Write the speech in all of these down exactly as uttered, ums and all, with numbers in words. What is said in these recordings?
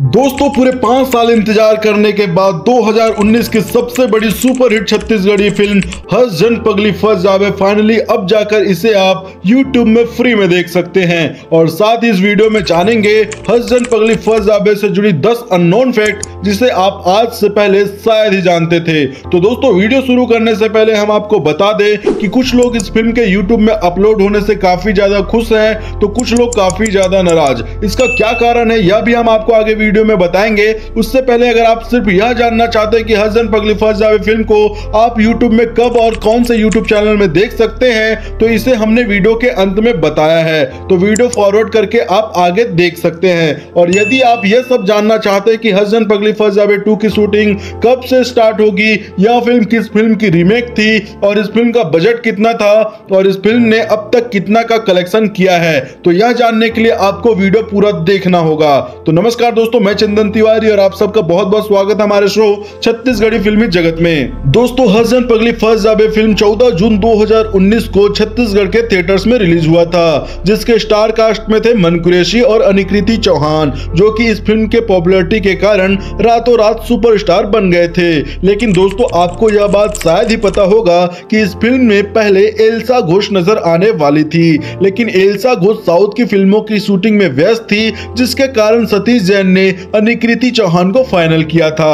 दोस्तों पूरे पांच साल इंतजार करने के बाद दो हज़ार उन्नीस की सबसे बड़ी सुपरहिट छत्तीसगढ़ी फिल्म हंस झन पगली फंस जबे फाइनली अब जाकर इसे आप YouTube में फ्री में देख सकते हैं। और साथ ही इस वीडियो में जानेंगे हंस झन पगली फंस जबे से जुड़ी दस अननोन फैक्ट जिसे आप आज से पहले शायद ही जानते थे। तो दोस्तों वीडियो शुरू करने से पहले हम आपको बता दें कि कुछ लोग इस फिल्म के यूट्यूब में अपलोड होने से काफी ज्यादा खुश हैं तो कुछ लोग काफी ज्यादा नाराज। इसका क्या कारण है यह भी हम आपको आगे वीडियो में बताएंगे। उससे पहले अगर आप सिर्फ यह जानना चाहते हैं कि हंस झन पगली फंस जबे फिल्म को आप YouTube में कब और कौन से YouTube चैनल में देख सकते हैं तो इसे हमने वीडियो के अंत में बताया है, तो वीडियो फॉरवर्ड करके आप आगे देख सकते हैं। और यदि आप यह सब जानना चाहते हैं कि हंस झन पगली फंस जबे टू की शूटिंग कब से स्टार्ट होगी, यह फिल्म किस फिल्म की रीमेक थी और इस फिल्म का बजट कितना था और इस फिल्म ने अब तक कितना का कलेक्शन किया है, तो यह जानने के लिए आपको वीडियो पूरा देखना होगा। तो नमस्कार दोस्तों, मैं चंदन तिवारी और आप सबका बहुत बहुत स्वागत है हमारे शो छत्तीसगढ़ी फिल्मी जगत में। दोस्तों हंस झन पगली फंस जबे फिल्म चौदह जून दो हज़ार उन्नीस को छत्तीसगढ़ के थिएटर्स में रिलीज हुआ था, जिसके स्टार कास्ट में थे मनकुरेशी और अनिकृति चौहान, जो कि इस फिल्म के पॉपुलैरिटी के कारण रातों रात सुपरस्टार बन गए थे। लेकिन दोस्तों आपको यह बात शायद ही पता होगा कि इस फिल्म में पहले एल्सा घोष नजर आने वाली थी, लेकिन एल्सा घोष साउथ की फिल्मों की शूटिंग में व्यस्त थी, जिसके कारण सतीश जैन ने अनिकृति चौहान को फाइनल किया था।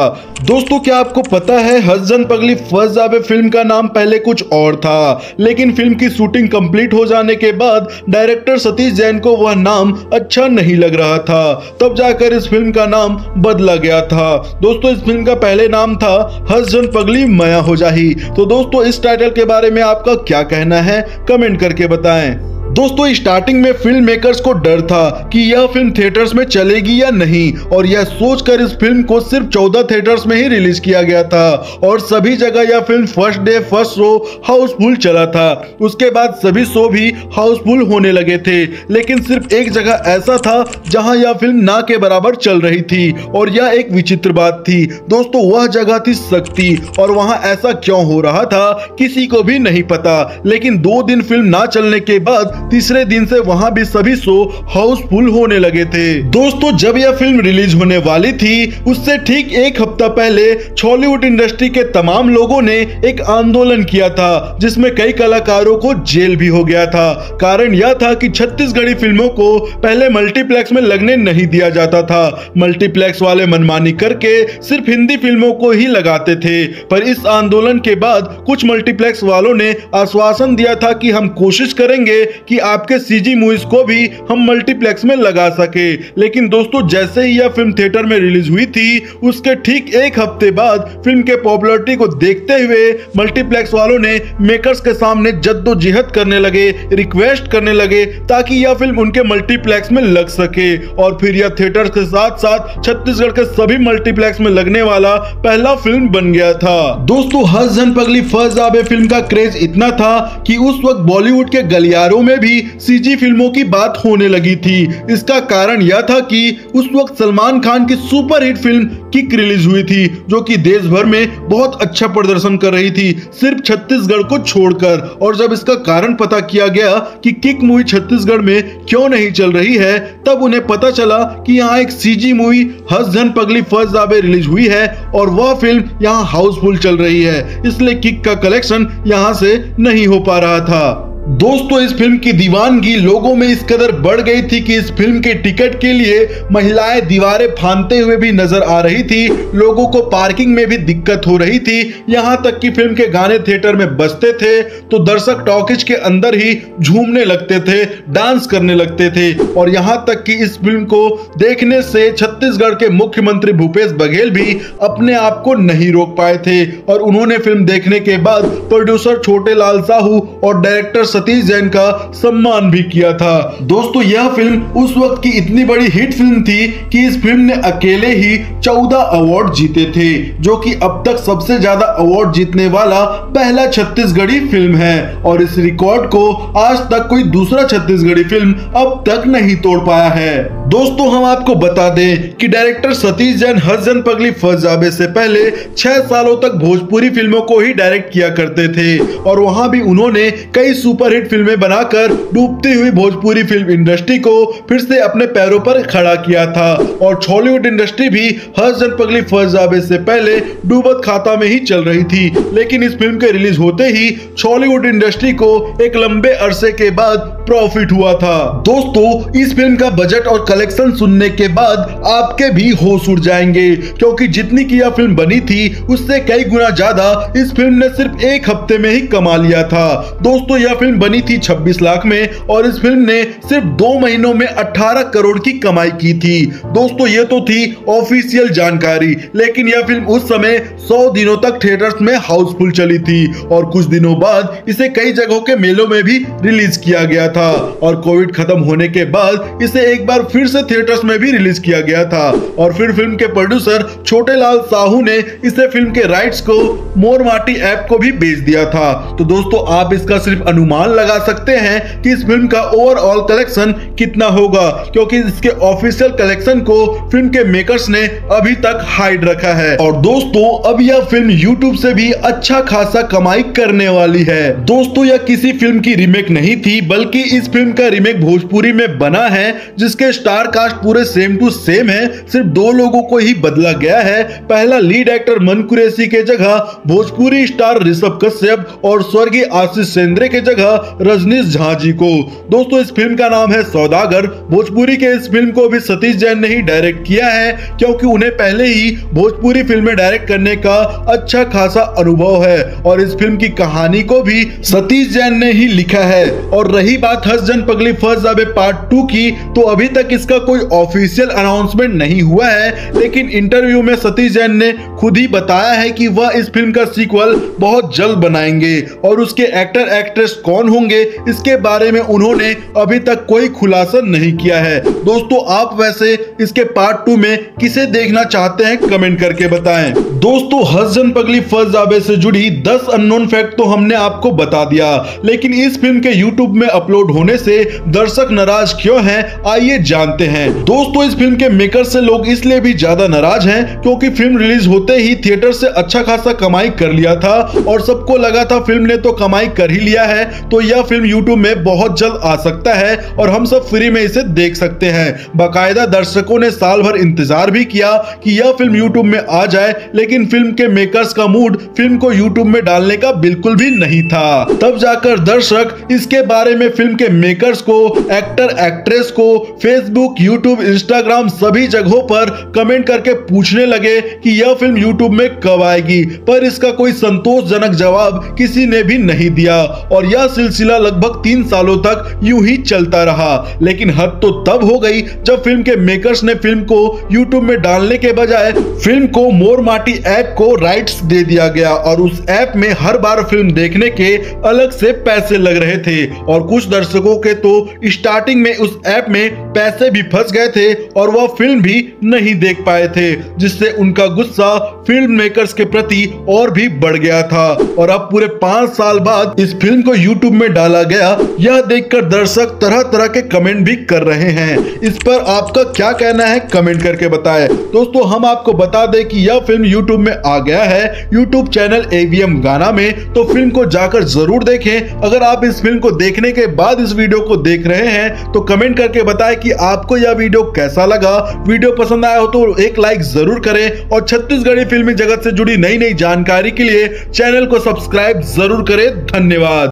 दोस्तों क्या आपको पता है हंस झन पगली फंस जबे फिल्म का नाम पहले कुछ और था, लेकिन फिल्म की शूटिंग कंप्लीट हो जाने के बाद डायरेक्टर सतीश जैन को वह नाम अच्छा नहीं लग रहा था, तब जाकर इस फिल्म का नाम बदला गया था। दोस्तों इस फिल्म का पहले नाम था हंस झन पगली मया हो जाही। तो दोस्तों इस टाइटल के बारे में आपका क्या कहना है कमेंट करके बताएं। दोस्तों स्टार्टिंग में फिल्म मेकर्स को डर था कि यह फिल्म थिएटर्स में चलेगी या नहीं, और यह सोचकर इस फिल्म को सिर्फ चौदह थिएटर्स में ही रिलीज किया गया था और सभी जगह यह film first day first show housefull चला था। उसके बाद सभी शो भी हाउसफुल होने लगे थे, लेकिन सिर्फ एक जगह ऐसा था जहां यह फिल्म ना के बराबर चल रही थी, और यह एक विचित्र बात थी। दोस्तों वह जगह थी शक्ति, और वहाँ ऐसा क्यों हो रहा था किसी को भी नहीं पता। लेकिन दो दिन फिल्म ना चलने के बाद तीसरे दिन से वहां भी सभी शो हाउसफुल होने लगे थे। दोस्तों जब यह फिल्म रिलीज होने वाली थी उससे ठीक एक हफ्ता पहले हॉलीवुड इंडस्ट्री के तमाम लोगों ने एक आंदोलन किया था, जिसमें कई कलाकारों को जेल भी हो गया था। कारण यह था कि छत्तीसगढ़ी फिल्मों को पहले मल्टीप्लेक्स में लगने नहीं दिया जाता था, मल्टीप्लेक्स वाले मनमानी करके सिर्फ हिंदी फिल्मों को ही लगाते थे। पर इस आंदोलन के बाद कुछ मल्टीप्लेक्स वालों ने आश्वासन दिया था कि हम कोशिश करेंगे कि आपके सीजी मूवीज को भी हम मल्टीप्लेक्स में लगा सके। लेकिन दोस्तों जैसे ही यह फिल्म थिएटर में रिलीज हुई थी उसके ठीक एक हफ्ते बाद फिल्म के पॉपुलैरिटी को देखते हुए मल्टीप्लेक्स वालों ने मेकर्स के सामने जद्दोजहद करने लगे, रिक्वेस्ट करने लगे ताकि यह फिल्म उनके मल्टीप्लेक्स में लग सके। और फिर यह थिएटर के साथ साथ छत्तीसगढ़ के सभी मल्टीप्लेक्स में लगने वाला पहला फिल्म बन गया था। दोस्तों हंस झन पगली फंस जबे फिल्म का क्रेज इतना था कि उस वक्त बॉलीवुड के गलियारों में भी सीजी फिल्मों की बात होने लगी थी। इसका कारण यह था कि उस वक्त सलमान खान की सुपरहिट फिल्म किक रिलीज हुई थी, जो कि देश भर में बहुत अच्छा प्रदर्शन कर रही थी सिर्फ छत्तीसगढ़ को छोड़कर। और जब इसका कारण पता किया गया कि किक मूवी छत्तीसगढ़ में क्यों नहीं चल रही है, तब उन्हें पता चला कि यहाँ एक सीजी मूवी हंस झन पगली फंस जबे रिलीज हुई है और वह फिल्म यहाँ हाउसफुल चल रही है, इसलिए किक का कलेक्शन यहाँ से नहीं हो पा रहा था। दोस्तों इस फिल्म की दीवानगी लोगों में इस कदर बढ़ गई थी कि इस फिल्म के टिकट के लिए महिलाएं दीवारें फांदते हुए भी नजर आ रही थी, लोगों को पार्किंग में भी दिक्कत हो रही थी, यहां तक कि फिल्म के गाने थिएटर में बजते थे तो दर्शक टॉकीज के अंदर ही झूमने लगते थे, डांस करने लगते थे। और यहां तक कि इस फिल्म को देखने से छत्तीसगढ़ के मुख्यमंत्री भूपेश बघेल भी अपने आप को नहीं रोक पाए थे, और उन्होंने फिल्म देखने के बाद प्रोड्यूसर छोटे लाल साहू और डायरेक्टर सतीश जैन का सम्मान भी किया था। दोस्तों यह फिल्म उस वक्त की इतनी बड़ी हिट फिल्म थी कि इस फिल्म ने अकेले ही चौदह अवार्ड जीते थे, जो कि अब तक सबसे ज्यादा अवार्ड जीतने वाला पहला छत्तीसगढ़ी फिल्म है, और इस रिकॉर्ड को आज तक कोई दूसरा छत्तीसगढ़ी फिल्म अब तक नहीं तोड़ पाया है। दोस्तों हम आपको बता दें कि डायरेक्टर सतीश जैन हंस झन पगली फंस जबे से पहले छह सालों तक भोजपुरी फिल्मों को ही डायरेक्ट किया करते थे और वहां भी उन्होंने कई सुपरहिट फिल्में बनाकर डूबती हुई भोजपुरी फिल्म इंडस्ट्री को फिर से अपने पैरों पर खड़ा किया था और हॉलीवुड इंडस्ट्री भी हंस झन पगली फंस जबे से पहले डूबत खाता में ही चल रही थी। लेकिन इस फिल्म के रिलीज होते ही हॉलीवुड इंडस्ट्री को एक लंबे अरसे के बाद प्रॉफिट हुआ था। दोस्तों इस फिल्म का बजट और कलेक्शन सुनने के बाद आपके भी होश उड़ जाएंगे, क्योंकि जितनी की यह फिल्म बनी थी उससे कई गुना ज्यादा इस फिल्म ने सिर्फ एक हफ्ते में ही कमा लिया था। दोस्तों यह फिल्म बनी थी छब्बीस लाख में और इस फिल्म ने सिर्फ दो महीनों में अठारह करोड़ की कमाई की थी। दोस्तों ये तो थी ऑफिशियल जानकारी, लेकिन यह फिल्म उस समय सौ दिनों तक थिएटर्स में हाउसफुल चली थी और कुछ दिनों बाद इसे कई जगहों के मेलों में भी रिलीज किया गया था और कोविड खत्म होने के बाद इसे एक बार फिर से थिएटर्स में भी रिलीज किया गया था। और फिर फिल्म के प्रोड्यूसर छोटे लाल साहू ने इसे फिल्म के राइट्स को मोर माटी ऐप को भी बेच दिया था। तो दोस्तों आप इसका सिर्फ अनुमान लगा सकते हैं कि इस फिल्म का ओवरऑल कलेक्शन कितना होगा, क्योंकि इसके ऑफिशियल कलेक्शन को फिल्म के मेकर्स ने अभी तक हाइड रखा है। और दोस्तों अब यह फिल्म यूट्यूब से भी अच्छा खासा कमाई करने वाली है। दोस्तों यह किसी फिल्म की रीमेक नहीं थी, बल्कि इस फिल्म का रीमेक भोजपुरी में बना है, जिसके स्टार कास्ट पूरे सेम टू सेम है, सिर्फ दो लोगों को ही बदला गया है। पहला लीड एक्टर मनकुरेशी के जगह भोजपुरी स्टार ऋषभ कश्यप और स्वर्गीय आशीष सेंद्रे के जगह रजनीश झा जी को। दोस्तों इस फिल्म का नाम है सौदागर। भोजपुरी के इस फिल्म को भी सतीश जैन ने ही डायरेक्ट किया है, क्योंकि उन्हें पहले ही भोजपुरी फिल्में डायरेक्ट करने का अच्छा खासा अनुभव है और इस फिल्म की कहानी को भी सतीश जैन ने ही लिखा है। और रही बात हंस झन पगली फंस जबे पार्ट टू की, तो अभी तक इसका कोई ऑफिशियल अनाउंसमेंट नहीं हुआ है, लेकिन इंटरव्यू में सतीश जैन ने खुद ही बताया है कि वह इस फिल्म का सीक्वल बहुत जल्द बनाएंगे और उसके एक्टर एक्ट्रेस कौन होंगे इसके बारे में उन्होंने अभी तक कोई खुलासा नहीं किया है। दोस्तों आप वैसे इसके पार्ट टू में किसे देखना चाहते हैं कमेंट करके बताएं। दोस्तों हंस झन पगली फंस जबे से जुड़ी दस अननोन फैक्ट तो हमने आपको बता दिया, लेकिन इस फिल्म के यूट्यूब में अपलोड होने से दर्शक नाराज क्यों हैं, आइए जानते हैं। दोस्तों इस फिल्म के मेकर से लोग इसलिए भी ज्यादा नाराज हैं क्योंकि फिल्म रिलीज होते ही थिएटर से अच्छा खासा कमाई कर लिया था और सबको लगा था फिल्म ने तो कमाई कर ही लिया है, तो यह फिल्म यूट्यूब में बहुत जल्द आ सकता है और हम सब फ्री में इसे देख सकते हैं। बाकायदा दर्शकों ने साल भर इंतजार भी किया कि यह फिल्म यूट्यूब में आ जाए, लेकिन फिल्म के मेकर्स का मूड फिल्म को यूट्यूब में डालने का बिल्कुल भी नहीं था। तब जाकर दर्शक इसके बारे में फिल्म के मेकर्स को, एक्टर एक्ट्रेस को फेसबुक, यूट्यूब, इंस्टाग्राम सभी जगहों पर कमेंट करके पूछने लगे कि यह फिल्म यूट्यूब में कब आएगी, पर इसका कोई संतोषजनक जवाब किसी ने भी नहीं दिया और यह सिलसिला लगभग तीन सालों तक यूं ही चलता रहा। लेकिन हद तो तब हो गई जब फिल्म के मेकर्स ने फिल्म को यूट्यूब में डालने के बजाय फिल्म को मोर माटी ऐप को राइट्स दे दिया गया और उस ऐप में हर बार फिल्म देखने के अलग से पैसे लग रहे थे और कुछ दर्शकों के तो स्टार्टिंग में उस ऐप में पैसे भी फंस गए थे और वह फिल्म भी नहीं देख पाए थे, जिससे उनका गुस्सा फिल्म मेकर्स के प्रति और भी बढ़ गया था। और अब पूरे पांच साल बाद इस फिल्म को यूट्यूब में डाला गया, यह देखकर दर्शक तरह तरह के कमेंट भी कर रहे हैं। इस पर आपका क्या कहना है कमेंट करके बताएं। दोस्तों हम आपको बता दें कि यह फिल्म यूट्यूब में आ गया है, यूट्यूब चैनल एवी एम गाना में, तो फिल्म को जाकर जरूर देखें। अगर आप इस फिल्म को देखने के बाद इस वीडियो को देख रहे हैं तो कमेंट करके बताएं कि आपको यह वीडियो कैसा लगा। वीडियो पसंद आया हो तो एक लाइक जरूर करें और छत्तीसगढ़ी फिल्मी जगत से जुड़ी नई नई जानकारी के लिए चैनल को सब्सक्राइब जरूर करें। धन्यवाद।